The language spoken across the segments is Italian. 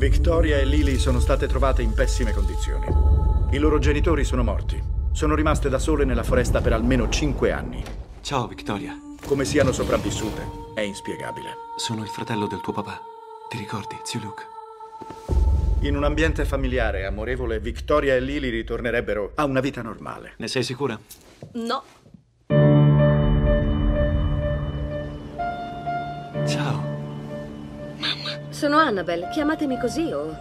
Victoria e Lily sono state trovate in pessime condizioni. I loro genitori sono morti. Sono rimaste da sole nella foresta per almeno 5 anni. Ciao, Victoria. Come siano sopravvissute è inspiegabile. Sono il fratello del tuo papà. Ti ricordi, zio Luke? In un ambiente familiare e amorevole, Victoria e Lily ritornerebbero a una vita normale. Ne sei sicura? No. Ciao. Mamma. Sono Annabel. Chiamatemi così o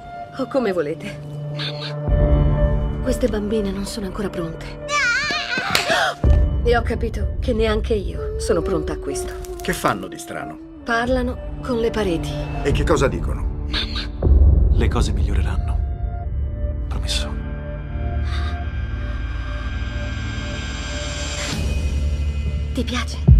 come volete. Mamma. Queste bambine non sono ancora pronte. No! E ho capito che neanche io sono pronta a questo. Che fanno di strano? Parlano con le pareti. E che cosa dicono? Mamma, le cose miglioreranno. Promesso. Ti piace?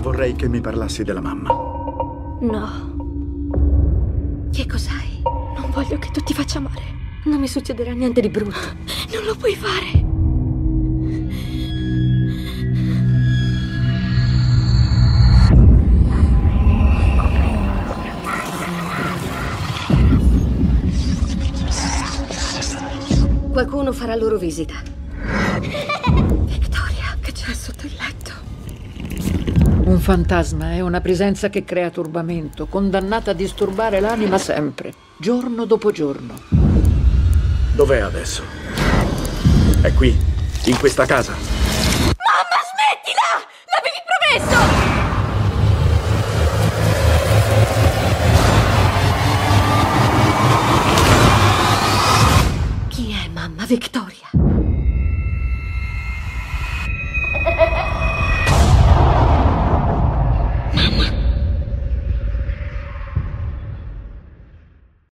Vorrei che mi parlassi della mamma. No. Che cos'hai? Non voglio che tu ti faccia male. Non mi succederà niente di brutto. Non lo puoi fare. Qualcuno farà loro visita. Victoria, che c'è sotto il letto? Un fantasma è una presenza che crea turbamento, condannata a disturbare l'anima sempre, giorno dopo giorno. Dov'è adesso? È qui, in questa casa. Mamma, smettila! L'avevi promesso! Victoria.